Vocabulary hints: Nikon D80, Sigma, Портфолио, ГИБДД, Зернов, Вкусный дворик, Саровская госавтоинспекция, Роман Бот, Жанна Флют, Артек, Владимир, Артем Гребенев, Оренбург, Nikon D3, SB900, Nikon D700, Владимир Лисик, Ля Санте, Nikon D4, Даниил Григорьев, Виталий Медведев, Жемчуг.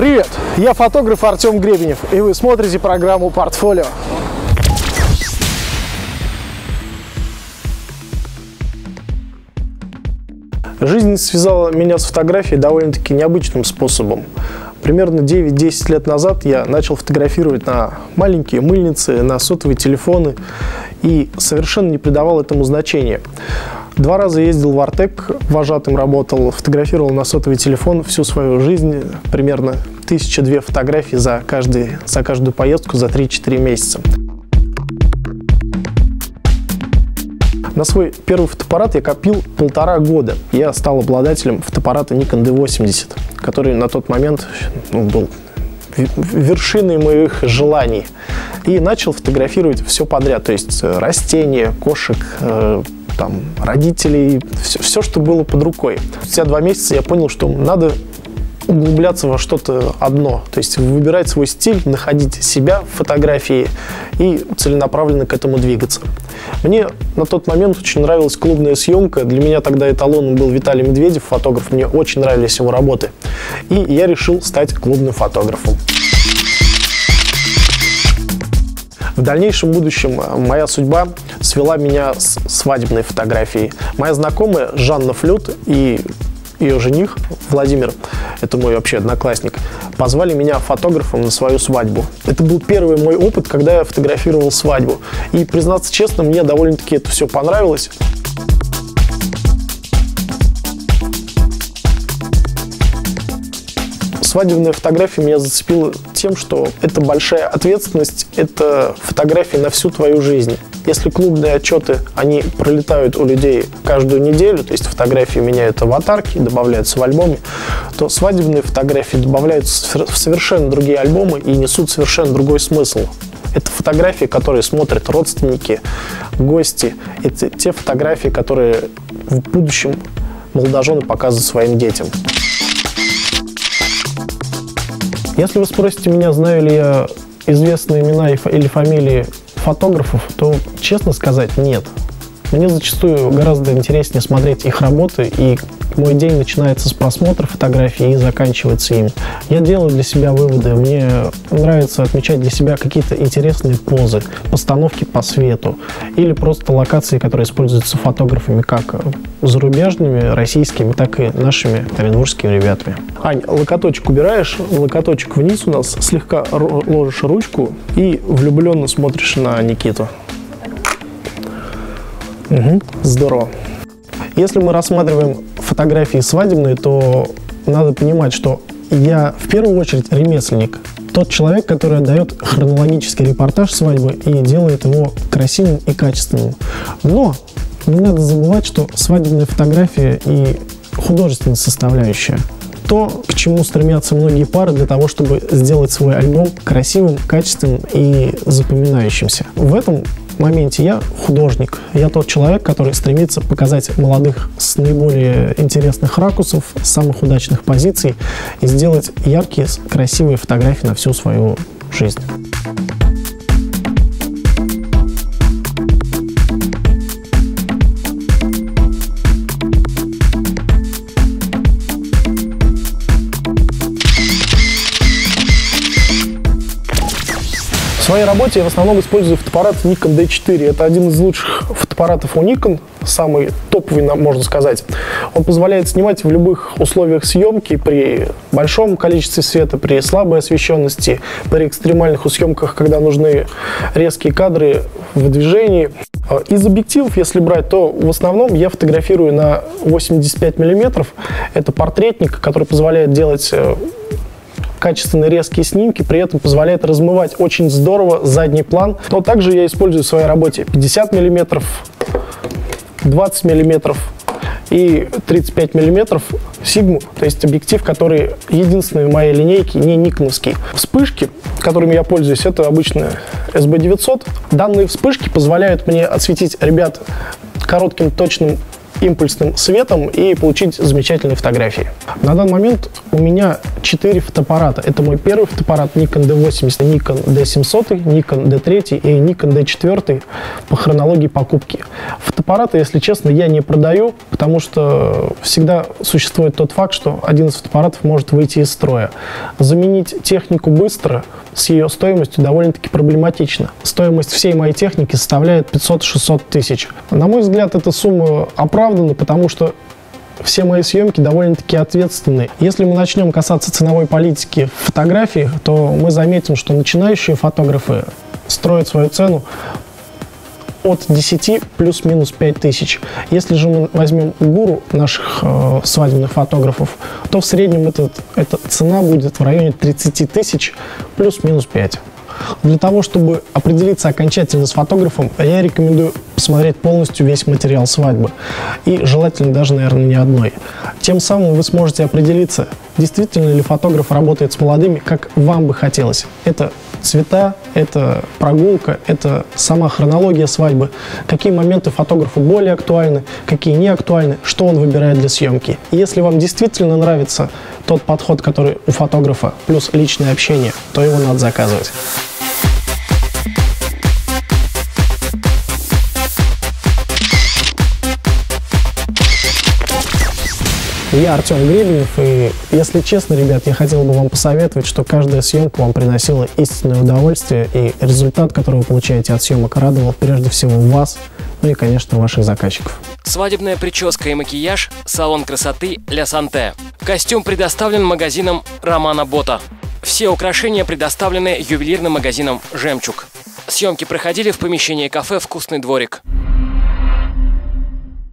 Привет, я фотограф Артем Гребенев, и вы смотрите программу «Портфолио». Жизнь связала меня с фотографией довольно-таки необычным способом. Примерно 9-10 лет назад я начал фотографировать на маленькие мыльницы, на сотовые телефоны и совершенно не придавал этому значения. 2 раза ездил в Артек, вожатым работал, фотографировал на сотовый телефон всю свою жизнь, примерно 1000-2 фотографий за каждую поездку за 3-4 месяца. На свой первый фотоаппарат я копил 1,5 года. Я стал обладателем фотоаппарата Nikon D80, который на тот момент был вершиной моих желаний. И начал фотографировать все подряд, то есть растения, кошек, родителей, все, что было под рукой. Спустя 2 месяца я понял, что надо углубляться во что-то одно, то есть выбирать свой стиль, находить себя в фотографии и целенаправленно к этому двигаться. Мне на тот момент очень нравилась клубная съемка, для меня тогда эталоном был Виталий Медведев, фотограф, мне очень нравились его работы, и я решил стать клубным фотографом. В дальнейшем будущем моя судьба свела меня с свадебной фотографией. Моя знакомая Жанна Флют и ее жених Владимир, это мой вообще одноклассник, позвали меня фотографом на свою свадьбу. Это был первый мой опыт, когда я фотографировал свадьбу. И, признаться честно, мне довольно-таки это все понравилось. Свадебная фотография меня зацепила тем, что это большая ответственность, это фотографии на всю твою жизнь. Если клубные отчеты, они пролетают у людей каждую неделю, то есть фотографии меняют аватарки, добавляются в альбомы, то свадебные фотографии добавляются в совершенно другие альбомы и несут совершенно другой смысл. Это фотографии, которые смотрят родственники, гости. Это те фотографии, которые в будущем молодожены показывают своим детям. Если вы спросите меня, знаю ли я известные имена или фамилии фотографов, то, честно сказать, нет. Мне зачастую гораздо интереснее смотреть их работы, и мой день начинается с просмотра фотографий и заканчивается им. Я делаю для себя выводы, мне нравится отмечать для себя какие-то интересные позы, постановки по свету или просто локации, которые используются фотографами как зарубежными, российскими, так и нашими оренбургскими ребятами. Ань, локоточек убираешь, локоточек вниз у нас, слегка ложишь ручку и влюбленно смотришь на Никиту. Угу, здорово. Если мы рассматриваем фотографии свадебные, то надо понимать, что я в первую очередь ремесленник. Тот человек, который отдает хронологический репортаж свадьбы и делает его красивым и качественным. Но не надо забывать, что свадебная фотография и художественная составляющая. То, к чему стремятся многие пары для того, чтобы сделать свой альбом красивым, качественным и запоминающимся. В этом моменте я художник. Я тот человек, который стремится показать молодых с наиболее интересных ракурсов, с самых удачных позиций и сделать яркие, красивые фотографии на всю свою жизнь. В своей работе я в основном использую фотоаппарат Nikon D4. Это один из лучших фотоаппаратов у Nikon, самый топовый, можно сказать. Он позволяет снимать в любых условиях съемки при большом количестве света, при слабой освещенности, при экстремальных съемках, когда нужны резкие кадры в движении. Из объективов, если брать, то в основном я фотографирую на 85 мм. Это портретник, который позволяет делать качественные резкие снимки, при этом позволяет размывать очень здорово задний план. Но также я использую в своей работе 50 мм, 20 мм и 35 мм Sigma, то есть объектив, который единственный в моей линейке, не никоновский. Вспышки, которыми я пользуюсь, это обычно SB900. Данные вспышки позволяют мне отсветить ребят коротким, точным, импульсным светом и получить замечательные фотографии. На данный момент у меня 4 фотоаппарата. Это мой первый фотоаппарат Nikon D80, Nikon D700, Nikon D3 и Nikon D4 по хронологии покупки. Фотоаппараты, если честно, я не продаю, потому что всегда существует тот факт, что один из фотоаппаратов может выйти из строя. Заменить технику быстро с ее стоимостью довольно-таки проблематично. Стоимость всей моей техники составляет 500-600 тысяч. На мой взгляд, эта сумма оправдана, потому что все мои съемки довольно-таки ответственны. Если мы начнем касаться ценовой политики в фотографии, то мы заметим, что начинающие фотографы строят свою цену от 10 плюс-минус 5 тысяч. Если же мы возьмем гуру наших свадебных фотографов, то в среднем эта цена будет в районе 30 тысяч плюс-минус 5. Для того, чтобы определиться окончательно с фотографом, я рекомендую посмотреть полностью весь материал свадьбы. И желательно даже, наверное, не одной. Тем самым вы сможете определиться, действительно ли фотограф работает с молодыми, как вам бы хотелось. Это цвета, это прогулка, это сама хронология свадьбы. Какие моменты фотографу более актуальны, какие не актуальны, что он выбирает для съемки. И если вам действительно нравится тот подход, который у фотографа, плюс личное общение, то его надо заказывать. Я Артем Гребенев, и, если честно, ребят, я хотел бы вам посоветовать, что каждая съемка вам приносила истинное удовольствие, и результат, который вы получаете от съемок, радовал прежде всего вас, ну и, конечно, ваших заказчиков. Свадебная прическа и макияж – салон красоты «Ля Санте». Костюм предоставлен магазином Романа Бота. Все украшения предоставлены ювелирным магазином «Жемчуг». Съемки проходили в помещении кафе «Вкусный дворик».